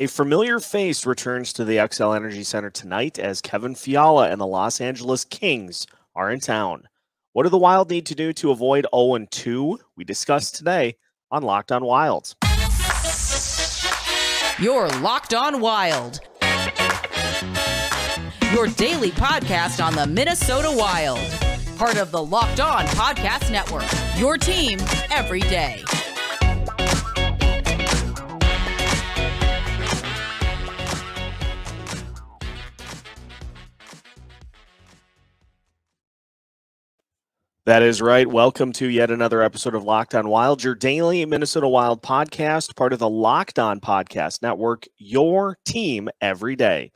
A familiar face returns to the Xcel Energy Center tonight as Kevin Fiala and the Los Angeles Kings are in town. What do the Wild need to do to avoid 0-2? We discuss today on Locked on Wild. You're Locked on Wild. Your daily podcast on the Minnesota Wild. Part of the Locked On Podcast Network. Your team every day. That is right. Welcome to yet another episode of Locked on Wild, your daily Minnesota Wild podcast, part of the Locked On Podcast Network, your team every day.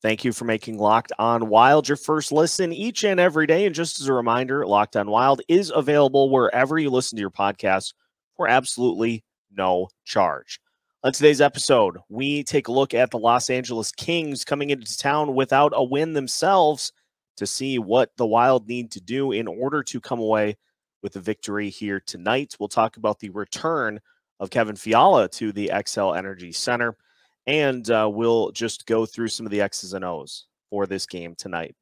Thank you for making Locked on Wild your first listen each and every day. And just as a reminder, Locked on Wild is available wherever you listen to your podcasts for absolutely no charge. On today's episode, we take a look at the Los Angeles Kings coming into town without a win themselves, to see what the Wild need to do in order to come away with a victory here tonight. We'll talk about the return of Kevin Fiala to the Xcel Energy Center, and we'll just go through some of the X's and O's for this game tonight.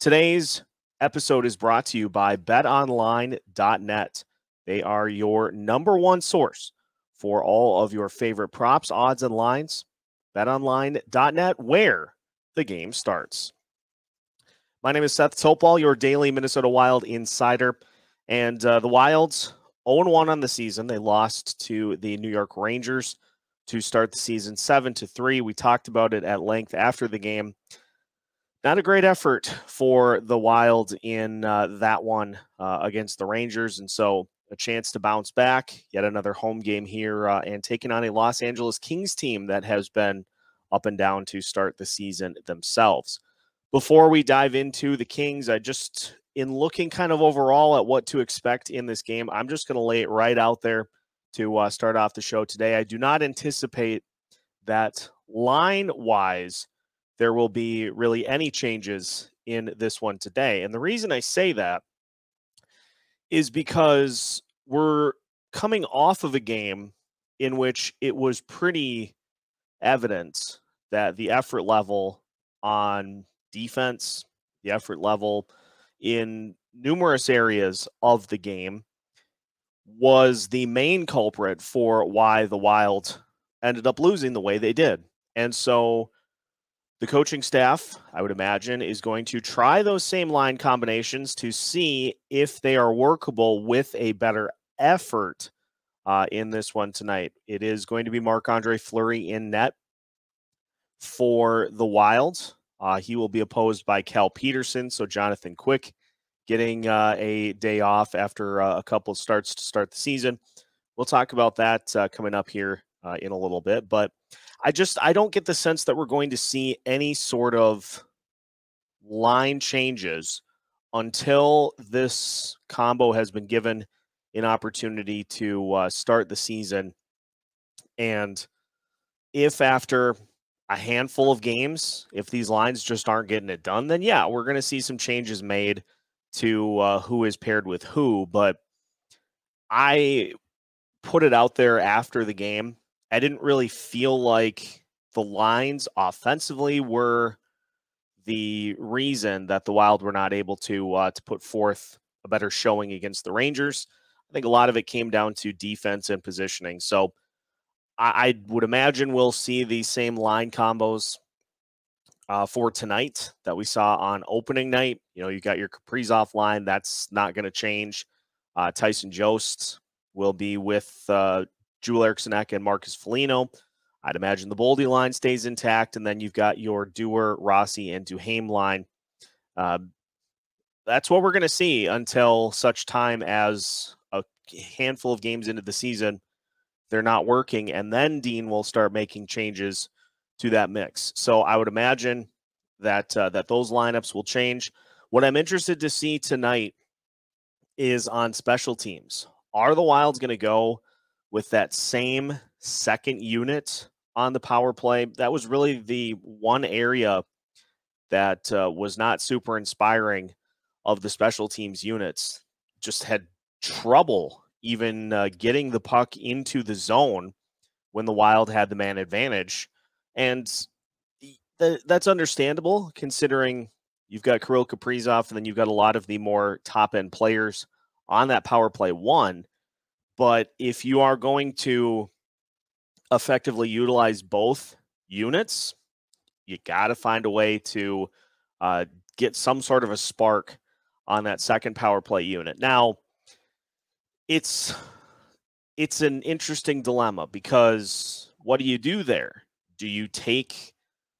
Today's episode is brought to you by BetOnline.net. They are your #1 source for all of your favorite props, odds, and lines. BetOnline.net, where the game starts. My name is Seth Topal, your daily Minnesota Wild insider, and the Wilds 0-1 on the season. They lost to the New York Rangers to start the season 7-3. We talked about it at length after the game. Not a great effort for the Wild in that one against the Rangers, and so a chance to bounce back. Yet another home game here and taking on a Los Angeles Kings team that has been up and down to start the season themselves. Before we dive into the Kings, in looking kind of overall at what to expect in this game, I'm just going to lay it right out there to start off the show today. I do not anticipate that line-wise there will be really any changes in this one today. And the reason I say that is because we're coming off of a game in which it was pretty evident that the effort level on defense, the effort level in numerous areas of the game, was the main culprit for why the Wild ended up losing the way they did. And so the coaching staff, I would imagine, is going to try those same line combinations to see if they are workable with a better effort in this one tonight. It is going to be Marc-Andre Fleury in net for the Wild. He will be opposed by Cal Peterson, so Jonathan Quick getting a day off after a couple of starts to start the season. We'll talk about that coming up here in a little bit, but I don't get the sense that we're going to see any sort of line changes until this combo has been given an opportunity to start the season. And if after a handful of games, if these lines just aren't getting it done, then yeah, we're going to see some changes made to who is paired with who. But I put it out there after the game. I didn't really feel like the lines offensively were the reason that the Wild were not able to put forth a better showing against the Rangers. I think a lot of it came down to defense and positioning. So I would imagine we'll see the same line combos for tonight that we saw on opening night. You know, you got your Kaprizov line. That's not going to change. Tyson Jost will be with Joel Eriksson Ek and Marcus Foligno. I'd imagine the Boldy line stays intact. And then you've got your Dewar, Rossi, and Duhame line. That's what we're going to see until such time as a handful of games into the season they're not working, and then Dean will start making changes to that mix. So I would imagine that those lineups will change. What I'm interested to see tonight is on special teams. Are the Wilds going to go with that same second unit on the power play? That was really the one area that was not super inspiring of the special teams units. Just had trouble even getting the puck into the zone when the Wild had the man advantage. And that's understandable considering you've got Kirill Kaprizov and then you've got a lot of the more top-end players on that power play one. But if you are going to effectively utilize both units, you got to find a way to get some sort of a spark on that second power play unit. Now, it's an interesting dilemma because what do you do there? Do you take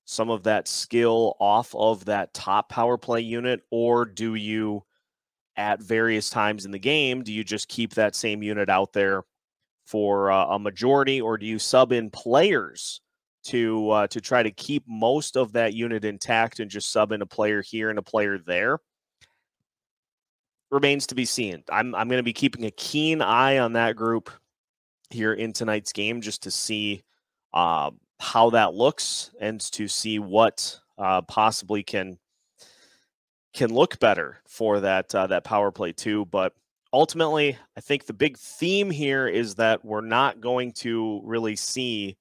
some of that skill off of that top power play unit, or do you, at various times in the game, do you just keep that same unit out there for a majority, or do you sub in players to try to keep most of that unit intact and just sub in a player here and a player there? Remains to be seen. I'm going to be keeping a keen eye on that group here in tonight's game just to see how that looks and to see what possibly can look better for that that power play too. But ultimately, I think the big theme here is that we're not going to really see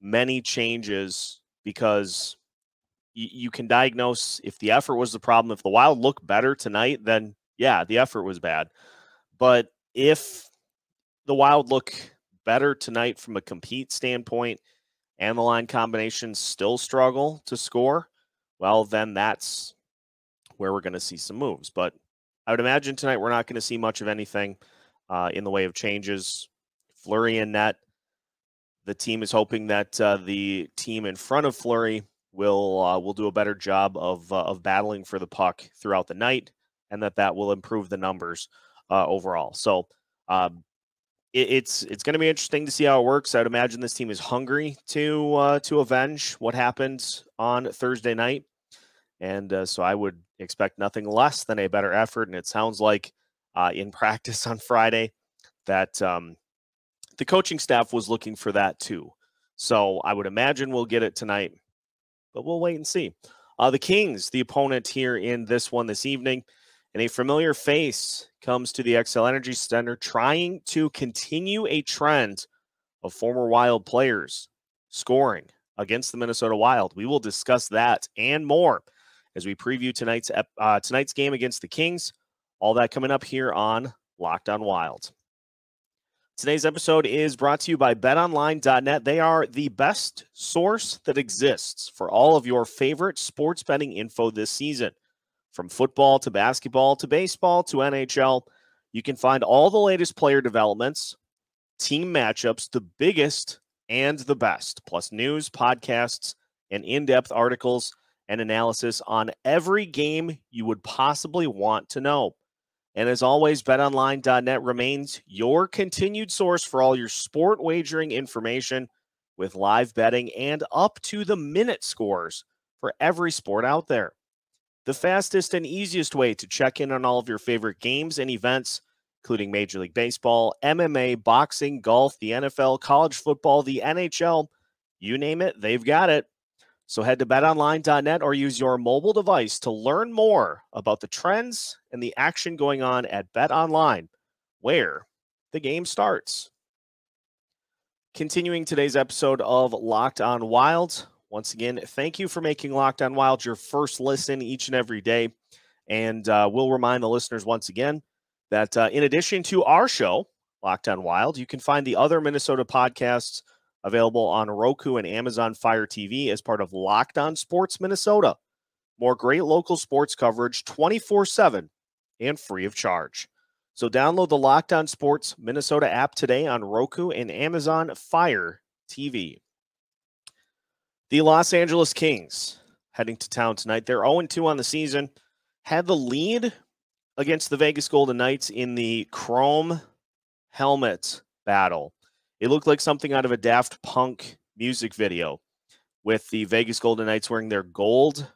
many changes because you can diagnose if the effort was the problem. If the Wild look better tonight, then yeah, the effort was bad. But if the Wild look better tonight from a compete standpoint and the line combinations still struggle to score, well, then that's where we're going to see some moves. But I would imagine tonight we're not going to see much of anything in the way of changes. Fleury in net. The team is hoping that the team in front of Fleury will do a better job of battling for the puck throughout the night, and that will improve the numbers overall. So it's going to be interesting to see how it works. I would imagine this team is hungry to avenge what happened on Thursday night. And so I would expect nothing less than a better effort. And it sounds like in practice on Friday that the coaching staff was looking for that too. So I would imagine we'll get it tonight, but we'll wait and see. The Kings, the opponent here in this one this evening, and a familiar face comes to the Xcel Energy Center trying to continue a trend of former Wild players scoring against the Minnesota Wild. We will discuss that and more as we preview tonight's game against the Kings. All that coming up here on Locked On Wild. Today's episode is brought to you by BetOnline.net. They are the best source that exists for all of your favorite sports betting info this season. From football to basketball to baseball to NHL, you can find all the latest player developments, team matchups, the biggest and the best, plus news, podcasts, and in-depth articles and analysis on every game you would possibly want to know. And as always, BetOnline.net remains your continued source for all your sport wagering information with live betting and up-to-the-minute scores for every sport out there. The fastest and easiest way to check in on all of your favorite games and events, including Major League Baseball, MMA, boxing, golf, the NFL, college football, the NHL, you name it, they've got it. So head to betonline.net or use your mobile device to learn more about the trends and the action going on at BetOnline, where the game starts. Continuing today's episode of Locked On Wild, once again, thank you for making Locked On Wild your first listen each and every day. And we'll remind the listeners once again that in addition to our show, Locked On Wild, you can find the other Minnesota podcasts available on Roku and Amazon Fire TV as part of Locked On Sports Minnesota. More great local sports coverage 24/7 and free of charge. So download the Locked On Sports Minnesota app today on Roku and Amazon Fire TV. The Los Angeles Kings heading to town tonight. They're 0-2 on the season. Had the lead against the Vegas Golden Knights in the Chrome Helmet battle. It looked like something out of a Daft Punk music video with the Vegas Golden Knights wearing their gold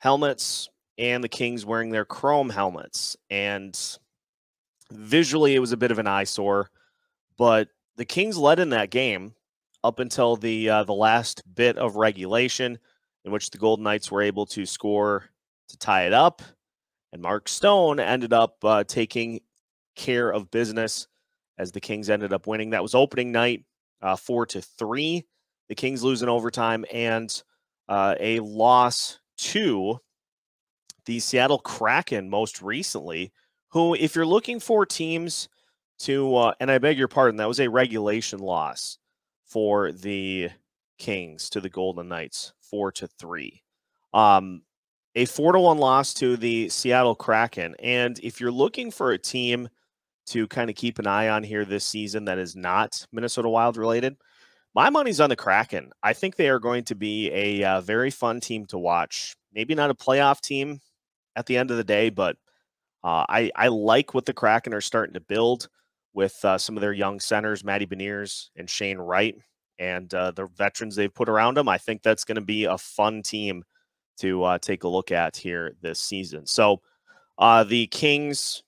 helmets and the Kings wearing their chrome helmets. And visually, it was a bit of an eyesore, but the Kings led in that game up until the last bit of regulation, in which the Golden Knights were able to score to tie it up. And Mark Stone ended up taking care of business as the Kings ended up winning. That was opening night 4-3. The Kings lose in overtime and a loss to the Seattle Kraken most recently, who, if you're looking for teams to, and I beg your pardon, that was a regulation loss for the Kings to the Golden Knights, 4-3. A 4-1 loss to the Seattle Kraken. And if you're looking for a team to kind of keep an eye on here this season that is not Minnesota Wild related, my money's on the Kraken. I think they are going to be a very fun team to watch. Maybe not a playoff team at the end of the day, but I like what the Kraken are starting to build with some of their young centers, Matty Beniers and Shane Wright, and the veterans they've put around them. I think that's going to be a fun team to take a look at here this season. So the Kings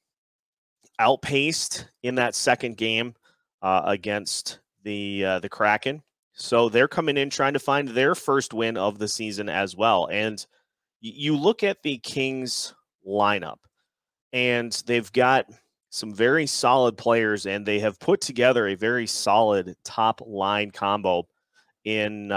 outpaced in that second game against the Kraken. So they're coming in trying to find their first win of the season as well. And you look at the Kings lineup, and they've got some very solid players, and they have put together a very solid top line combo in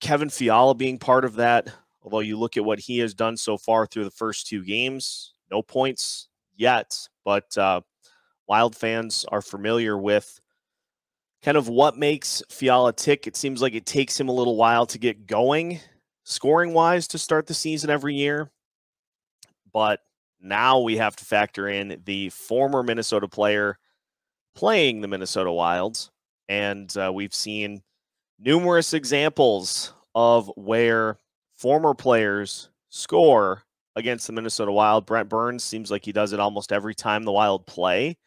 Kevin Fiala being part of that. Although you look at what he has done so far through the first two games, no points yet, but Wild fans are familiar with kind of what makes Fiala tick. It seems like it takes him a little while to get going scoring-wise to start the season every year. But now we have to factor in the former Minnesota player playing the Minnesota Wilds. And we've seen numerous examples of where former players score against the Minnesota Wild. Brent Burns seems like he does it almost every time the Wild play,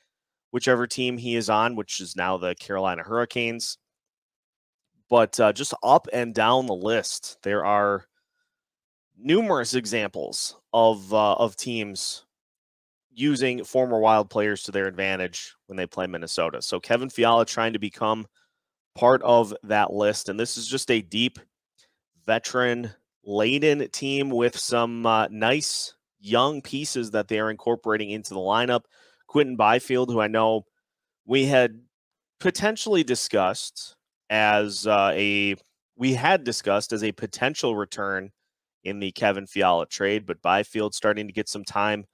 whichever team he is on, which is now the Carolina Hurricanes. But just up and down the list, there are numerous examples of teams using former Wild players to their advantage when they play Minnesota. So Kevin Fiala trying to become part of that list. And this is just a deep, veteran-laden team with some nice young pieces that they are incorporating into the lineup. Quinton Byfield, who I know we had potentially discussed as a potential return in the Kevin Fiala trade, but Byfield starting to get some time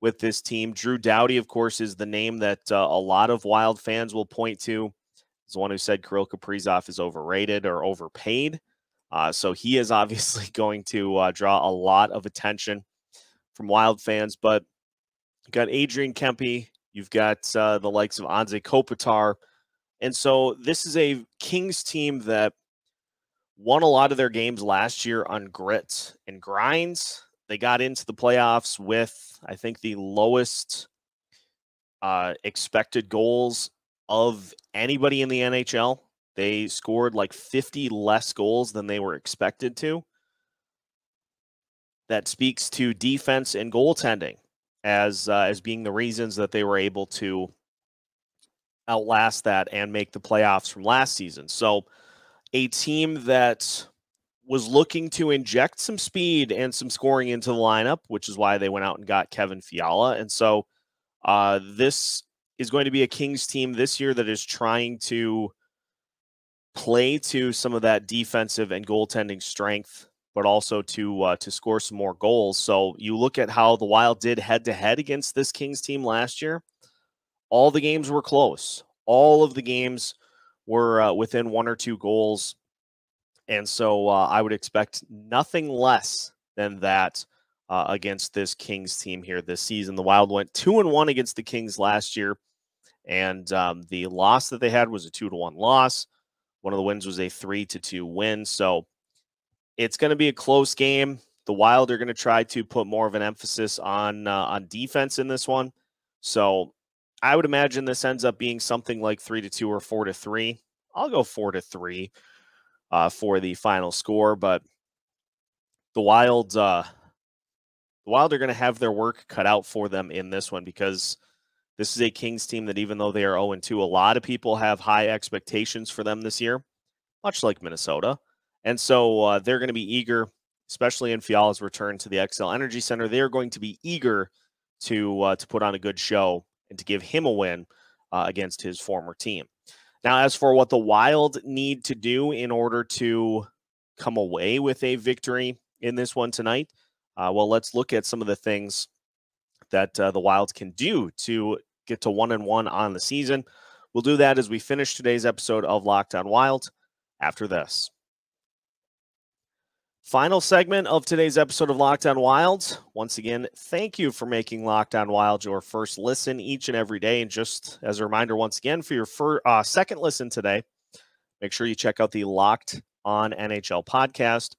with this team. Drew Doughty, of course, is the name that a lot of Wild fans will point to. He's the one who said Kirill Kaprizov is overrated or overpaid. So he is obviously going to draw a lot of attention from Wild fans, but you've got Adrian Kempe. You've got the likes of Anze Kopitar. And so this is a Kings team that won a lot of their games last year on grit and grinds. They got into the playoffs with, I think, the lowest expected goals of anybody in the NHL. They scored like 50 less goals than they were expected to. That speaks to defense and goaltending as being the reasons that they were able to outlast that and make the playoffs from last season. So a team that was looking to inject some speed and some scoring into the lineup, which is why they went out and got Kevin Fiala. And so this is going to be a Kings team this year that is trying to play to some of that defensive and goaltending strength, but also to score some more goals. So you look at how the Wild did head-to-head against this Kings team last year. All the games were close. All of the games were within one or two goals. And so I would expect nothing less than that against this Kings team here this season. The Wild went 2-1 against the Kings last year, and the loss that they had was a 2-1 loss. One of the wins was a 3-2 win. So it's going to be a close game. The Wild are going to try to put more of an emphasis on defense in this one. So I would imagine this ends up being something like 3-2 or 4-3. I'll go 4-3 for the final score. But the Wild are going to have their work cut out for them in this one, because this is a Kings team that, even though they are 0-2, a lot of people have high expectations for them this year, much like Minnesota. And so they're going to be eager, especially in Fiala's return to the Xcel Energy Center. They are going to be eager to put on a good show and to give him a win against his former team. Now, as for what the Wild need to do in order to come away with a victory in this one tonight, well, let's look at some of the things that the Wild can do to get to 1-1 on the season. We'll do that as we finish today's episode of Locked On Wild after this. Final segment of today's episode of Locked On Wild. Once again, thank you for making Locked On Wild your first listen each and every day. And just as a reminder, once again, for your second listen today, make sure you check out the Locked On NHL podcast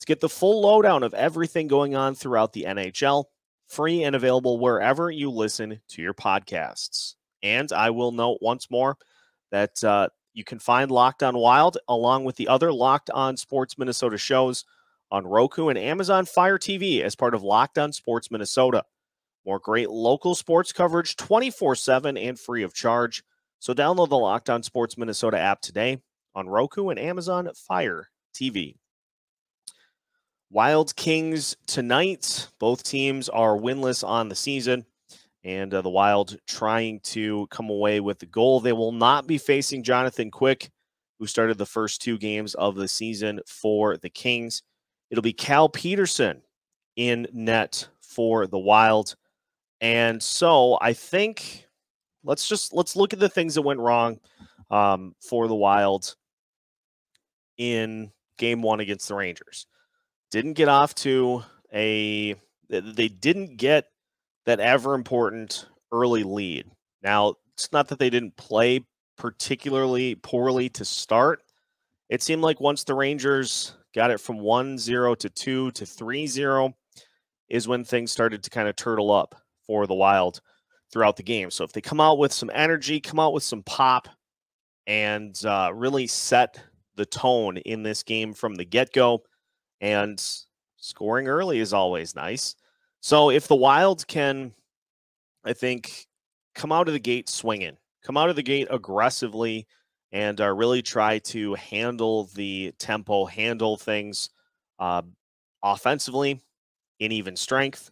to get the full lowdown of everything going on throughout the NHL, free and available wherever you listen to your podcasts. And I will note once more that you can find Locked On Wild along with the other Locked On Sports Minnesota shows on Roku and Amazon Fire TV as part of Locked On Sports Minnesota. More great local sports coverage 24/7 and free of charge. So download the Locked On Sports Minnesota app today on Roku and Amazon Fire TV. Wild Kings tonight. Both teams are winless on the season, and the Wild trying to come away with the goal. They will not be facing Jonathan Quick, who started the first two games of the season for the Kings. It'll be Cal Peterson in net for the Wild. And so I think let's look at the things that went wrong for the Wild in game one against the Rangers. They didn't get that ever important early lead. Now, it's not that they didn't play particularly poorly to start. It seemed like once the Rangers got it from 1-0 to 2 to 3-0 is when things started to kind of turtle up for the Wild throughout the game. So if they come out with some energy, come out with some pop, and really set the tone in this game from the get-go, and scoring early is always nice. So if the Wild can, I think, come out of the gate swinging, come out of the gate aggressively, and really try to handle the tempo, handle things offensively in even strength.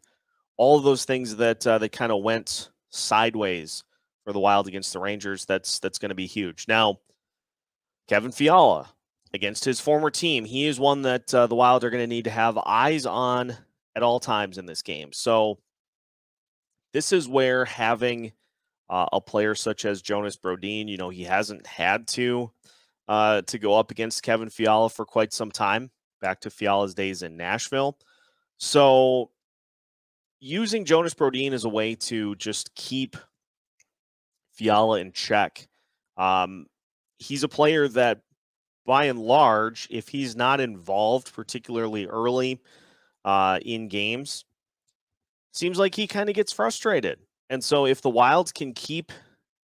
All of those things that they kind of went sideways for the Wild against the Rangers, that's going to be huge. Now, Kevin Fiala against his former team, he is one that the Wild are going to need to have eyes on at all times in this game. So this is where having a player such as Jonas Brodin, you know, he hasn't had to go up against Kevin Fiala for quite some time, back to Fiala's days in Nashville. So using Jonas Brodin as a way to just keep Fiala in check. He's a player that, by and large, if he's not involved particularly early in games, seems like he kind of gets frustrated. And so if the Wilds can keep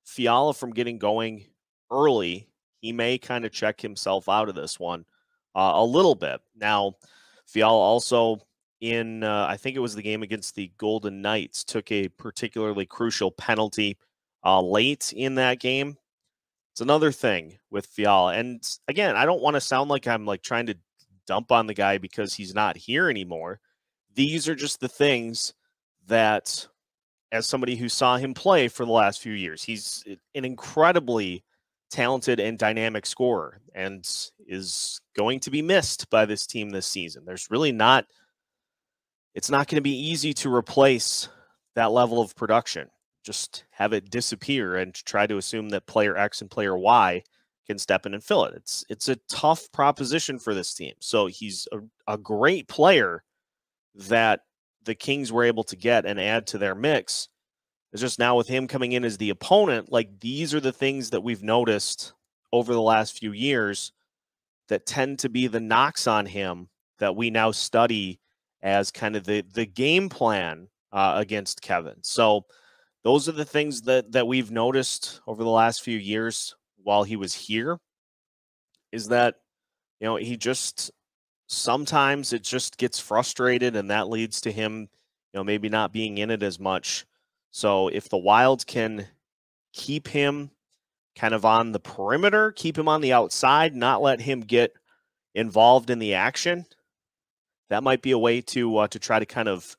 Fiala from getting going early, he may kind of check himself out of this one a little bit. Now, Fiala also in, I think it was the game against the Golden Knights, took a particularly crucial penalty late in that game. It's another thing with Fiala. And again, I don't want to sound like I'm like trying to dump on the guy because he's not here anymore. These are just the things that, as somebody who saw him play for the last few years, he's an incredibly talented and dynamic scorer and is going to be missed by this team this season. There's really not, it's not going to be easy to replace that level of production. Just have it disappear and try to assume that player X and player Y can step in and fill it. It's a tough proposition for this team. So he's a great player that the Kings were able to get and add to their mix. It's just now with him coming in as the opponent, like these are the things that we've noticed over the last few years that tend to be the knocks on him that we now study as kind of the game plan against Kevin. So those are the things that we've noticed over the last few years while he was here, is that, you know, he just sometimes it just gets frustrated, and that leads to him, you know, maybe not being in it as much. So if the Wild can keep him kind of on the perimeter, keep him on the outside, not let him get involved in the action, that might be a way to try to kind of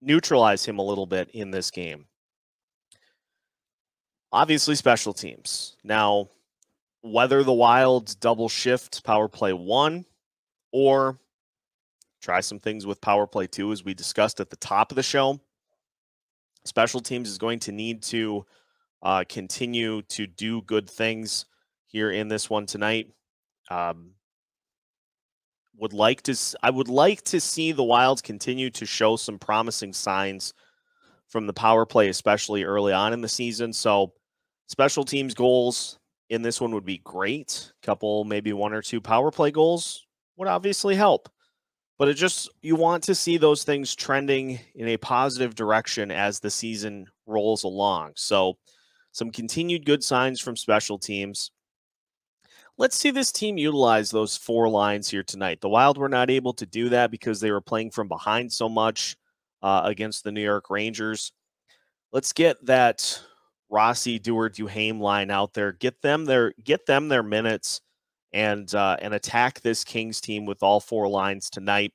neutralize him a little bit in this game. Obviously, special teams. Now, whether the Wild's double shift power play one or try some things with power play two, as we discussed at the top of the show, special teams is going to need to continue to do good things here in this one tonight. I would like to see the Wilds continue to show some promising signs from the power play, especially early on in the season. So special teams goals in this one would be great. A couple, maybe one or two power play goals would obviously help. But it just, you want to see those things trending in a positive direction as the season rolls along. So some continued good signs from special teams. Let's see this team utilize those four lines here tonight. The Wild were not able to do that because they were playing from behind so much against the New York Rangers. Let's get that Rossi, Duehr, Duhaime line out there. Get them their minutes and attack this Kings team with all four lines tonight,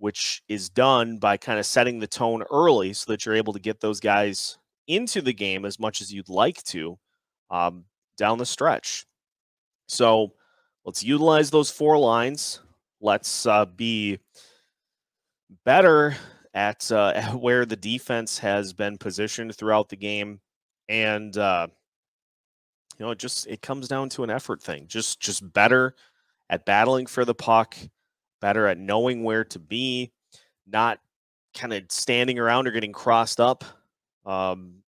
which is done by kind of setting the tone early so that you're able to get those guys into the game as much as you'd like to down the stretch. So let's utilize those four lines. Let's be better at where the defense has been positioned throughout the game. And, you know, it comes down to an effort thing. Just better at battling for the puck, better at knowing where to be, not kind of standing around or getting crossed up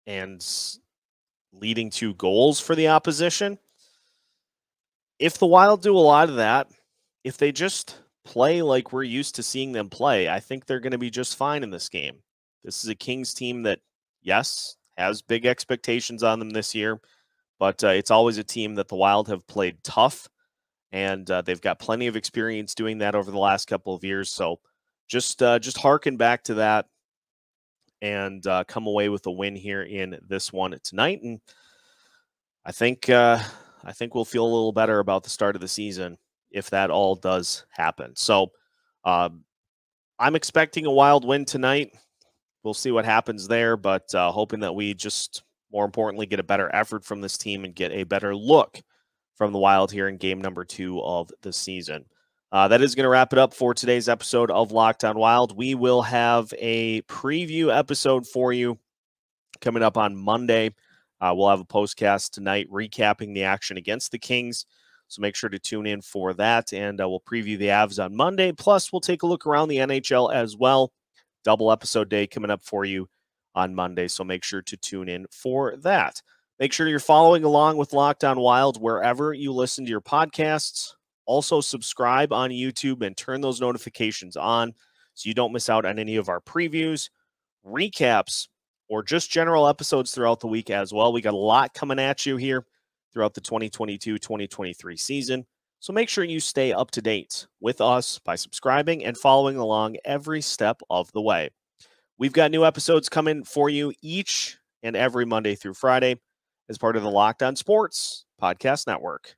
and leading to goals for the opposition. If the Wild do a lot of that, if they just play like we're used to seeing them play, I think they're going to be just fine in this game. This is a Kings team that, yes, has big expectations on them this year, but it's always a team that the Wild have played tough, and they've got plenty of experience doing that over the last couple of years. So just harken back to that and come away with a win here in this one tonight. And I think we'll feel a little better about the start of the season if that all does happen. So I'm expecting a Wild win tonight. We'll see what happens there, but hoping that we just, more importantly, get a better effort from this team and get a better look from the Wild here in game number 2 of the season. That is going to wrap it up for today's episode of Locked On Wild. We will have a preview episode for you coming up on Monday. We'll have a postcast tonight recapping the action against the Kings, so make sure to tune in for that, and we'll preview the Avs on Monday. Plus, we'll take a look around the NHL as well. Double episode day coming up for you on Monday, so make sure to tune in for that. Make sure you're following along with Locked On Wild wherever you listen to your podcasts. Also, subscribe on YouTube and turn those notifications on so you don't miss out on any of our previews, recaps, or just general episodes throughout the week as well. We got a lot coming at you here throughout the 2022-2023 season. So make sure you stay up to date with us by subscribing and following along every step of the way. We've got new episodes coming for you each and every Monday through Friday as part of the Locked On Sports Podcast Network.